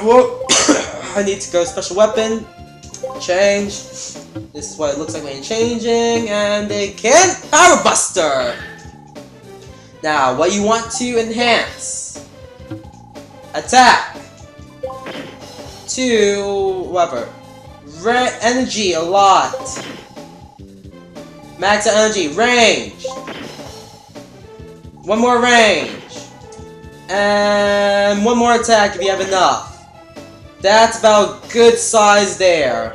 Whoa. I need to go special weapon. Change. This is what it looks like when changing, and they can Power Buster! Now, what you want to enhance? Attack! To whatever. Red energy a lot. Max energy, range. One more range. And one more attack if you have enough. That's about good size there.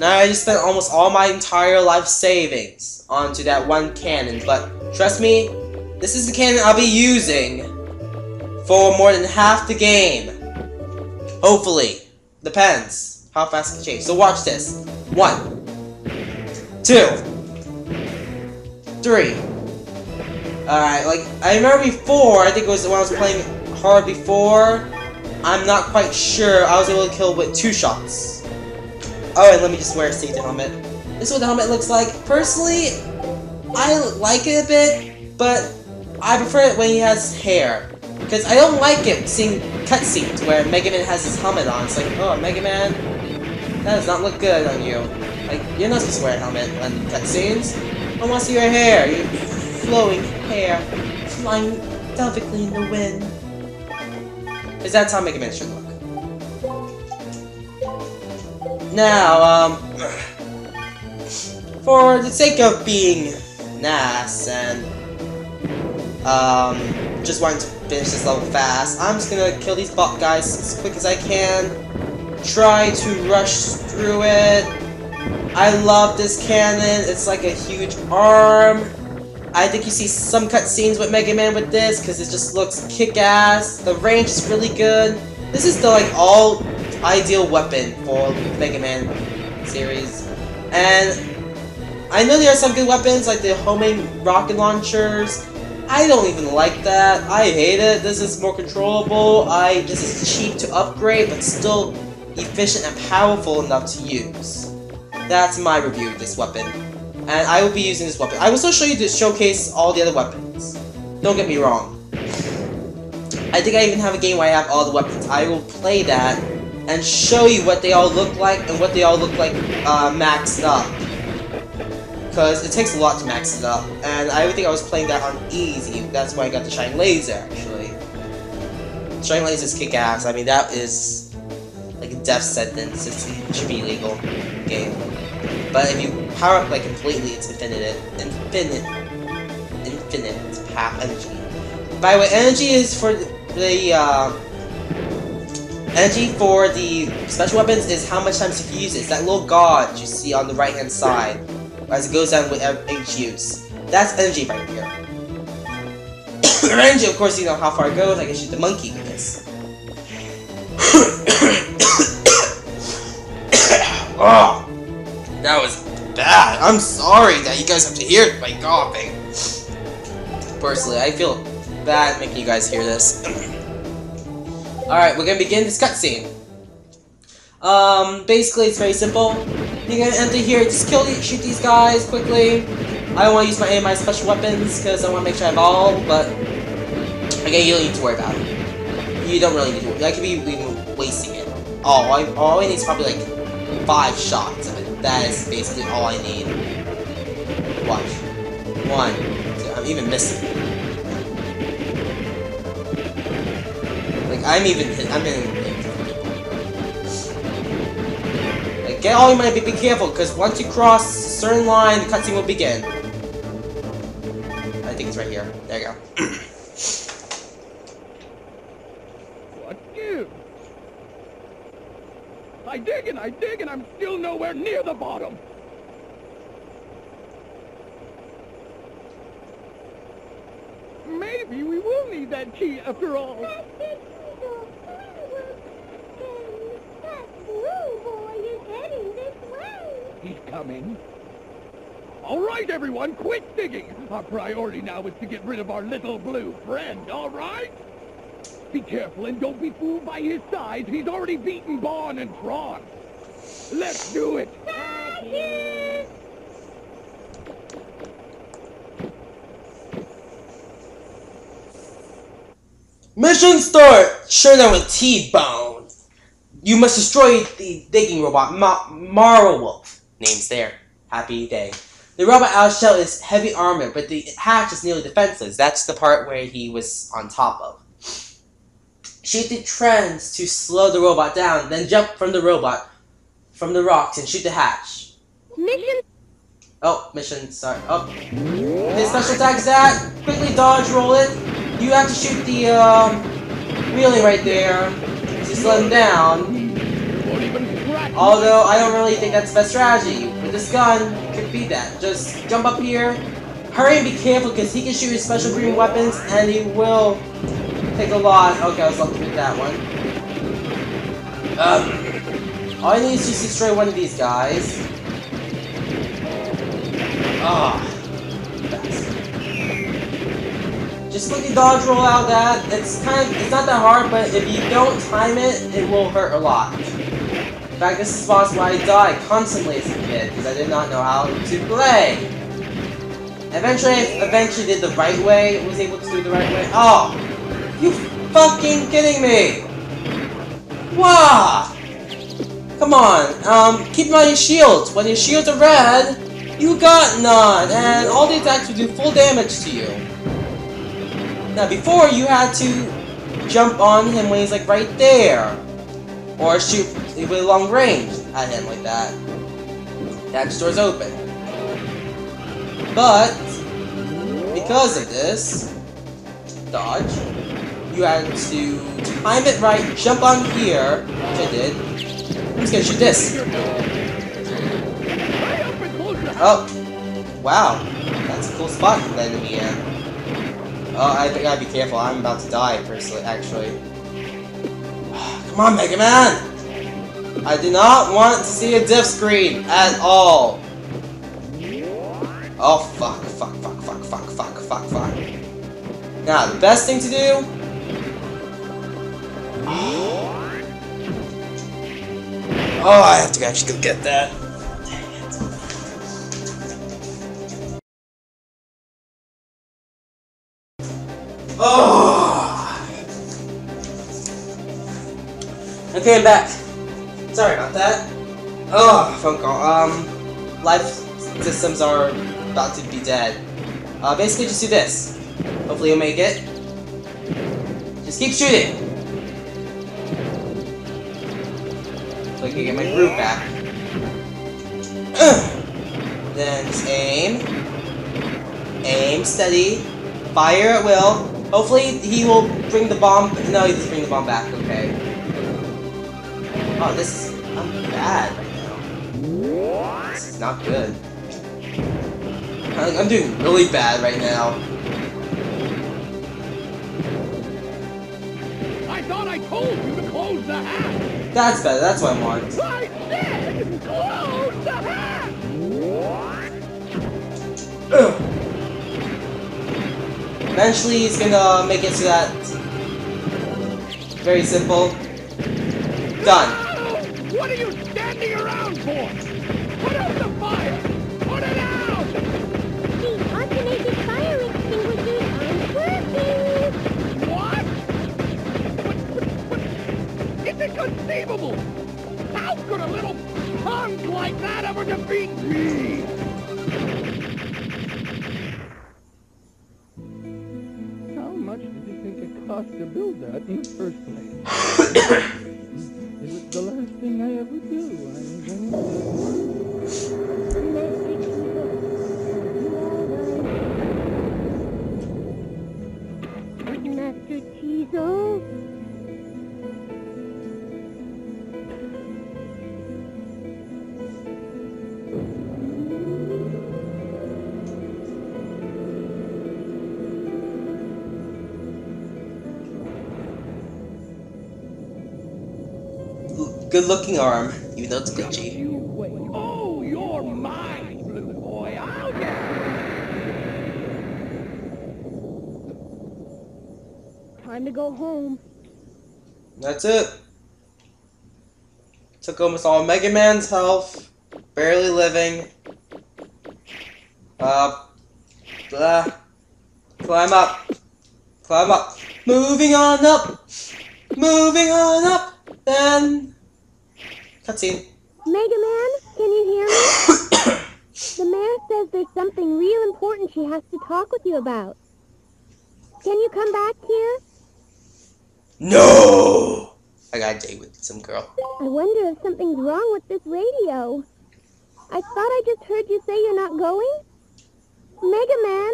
Now I just spent almost all my entire life savings onto that one cannon, but trust me, this is the cannon I'll be using for more than half the game. Hopefully. Depends how fast it can change. So watch this. 1, 2, 3. Alright, like, I remember before, I think it was when I was playing hard before, I'm not quite sure, I was able to kill with 2 shots. Oh, and let me just wear a safety helmet. This is what the helmet looks like. Personally, I like it a bit, but I prefer it when he has hair. Because I don't like it seeing cutscenes where Mega Man has his helmet on. It's like, oh, Mega Man, that does not look good on you. Like, you're not supposed to wear a helmet on cutscenes. I want to see your hair, your flowing hair, flying delicately in the wind. Because that's how Mega Man should look. Now, for the sake of being nice and just wanting to finish this level fast, I'm just gonna kill these bot guys as quick as I can. Try to rush through it. I love this cannon. It's like a huge arm. I think you see some cutscenes with Mega Man with this, because it just looks kick-ass. The range is really good. This is the, like, all-ideal weapon for Mega Man series. And I know there are some good weapons, like the homemade rocket launchers. I don't even like that. I hate it. This is more controllable. This is cheap to upgrade, but still efficient and powerful enough to use. That's my review of this weapon. And I will be using this weapon. I will still show you to showcase all the other weapons. Don't get me wrong. I think I even have a game where I have all the weapons. I will play that and show you what they all look like and what they all look like maxed up. Because it takes a lot to max it up. And I would think I was playing that on easy. That's why I got the Shining Laser, actually. Shining Laser is kick-ass. I mean, that is like a death sentence. It should be illegal in the game. But if you power up like completely, it's infinite path energy. By the way, energy is for the energy for the special weapons is how much times you use it. It's that little gauge you see on the right hand side as it goes down with each use. That's energy right here. Energy, of course, you know how far it goes. I can shoot the monkey with this. Oh. That was bad. I'm sorry that you guys have to hear my coughing. Personally, I feel bad making you guys hear this. Alright, we're gonna begin this cutscene. Basically, it's very simple. You're gonna enter here, just shoot these guys quickly. I don't wanna use my special weapons because I wanna make sure I have all, but again, you don't need to worry about it. You don't really need to worry. I could be wasting it. All I need is probably like 5 shots of it. That is basically all I need. Watch. 1, 2, I'm even missing. Like, Like, get all you might be careful, because once you cross a certain line, the cutscene will begin. I think it's right here. There you go. What you? I dig, and I'm still nowhere near the bottom! Maybe we will need that key after all. He's coming. All right, everyone, quit digging! Our priority now is to get rid of our little blue friend, all right? Be careful and don't be fooled by his size. He's already beaten Bon and Tron. Let's do it. Mission start! Sure, that with T Bone. You must destroy the digging robot, Ma Marrowolf. Name's there. Happy day. The robot Owl Shell is heavy armor, but the hatch is nearly defenseless. That's the part where he was on top of. Shoot the trends to slow the robot down, then jump from the rocks and shoot the hatch. Mission. Oh, mission start. Oh. His special attack is that. Quickly dodge roll it. You have to shoot the wheelie right there to slow him down. Although I don't really think that's the best strategy. With this gun, you can beat that. Just jump up here. Hurry and be careful because he can shoot his special green weapons and he will take a lot. Okay, I was lucky with that one. All you need is just destroy one of these guys. Ah. Just quickly dodge roll out that. It's not that hard, but if you don't time it, it will hurt a lot. In fact, this is possible I died constantly as a kid because I did not know how to play. Eventually, I eventually did the right way. Was able to do the right way. Oh, you fucking kidding me? Wow! Come on, keep an eye on your shields. When your shields are red, you got none, and all the attacks will do full damage to you. Now before, you had to jump on him when he's like right there. Or shoot with a long range at him like that. That door's open. But, because of this, dodge, you had to time it right, jump on here, which I did. I'm just gonna shoot this. Oh, wow. That's a cool spot for the enemy in. Oh, I think I gotta be careful. I'm about to die, personally, actually. Come on, Mega Man! I do not want to see a diff screen at all. Oh, fuck, fuck, fuck, fuck, fuck, fuck, fuck, fuck. Now, the best thing to do... Oh, I have to actually go get that. Okay, I'm back. Sorry about that. Oh, phone call. Life systems are about to be dead. Basically just do this. Hopefully you'll make it. Just keep shooting. So I can get my groove back. Then just aim. Aim steady. Fire at will. Hopefully he will bring the bomb. No, he doesn't bring the bomb back. Okay. Oh, this is... I'm bad right now. This is not good. I'm doing really bad right now. I thought I told you to close the hatch! That's better, that's what I want. I said close the hatch! Eventually, he's gonna make it to that... Very simple. Done. What are you standing around for? Put out the fire! Put it out! The automated fire extinguishers aren't working! What? What? It's inconceivable! How could a little punk like that ever defeat me? How much did you think it cost to build that in the first place? The last thing I ever do, I'm going to... Master Teasel? Good-looking arm, even though it's glitchy. Oh, you're mine, little boy. I'll get you. Time to go home. That's it. Took almost all Mega Man's health. Barely living. Climb up. Climb up. moving on up, then... Cutscene. Mega Man, can you hear me? The mayor says there's something real important she has to talk with you about. Can you come back here? No! I got a date with some girl. I wonder if something's wrong with this radio. I thought I just heard you say you're not going? Mega Man,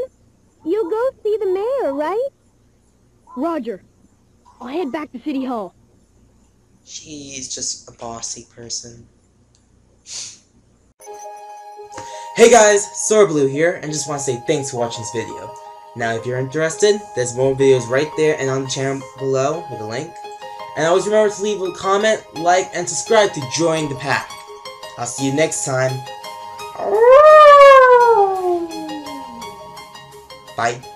you'll go see the mayor, right? Roger. I'll head back to City Hall. She's just a bossy person. Hey guys, Sora Blue here, and just want to say thanks for watching this video. Now if you're interested, there's more videos right there and on the channel below with a link. And always remember to leave a comment, like, and subscribe to join the pack. I'll see you next time. Bye.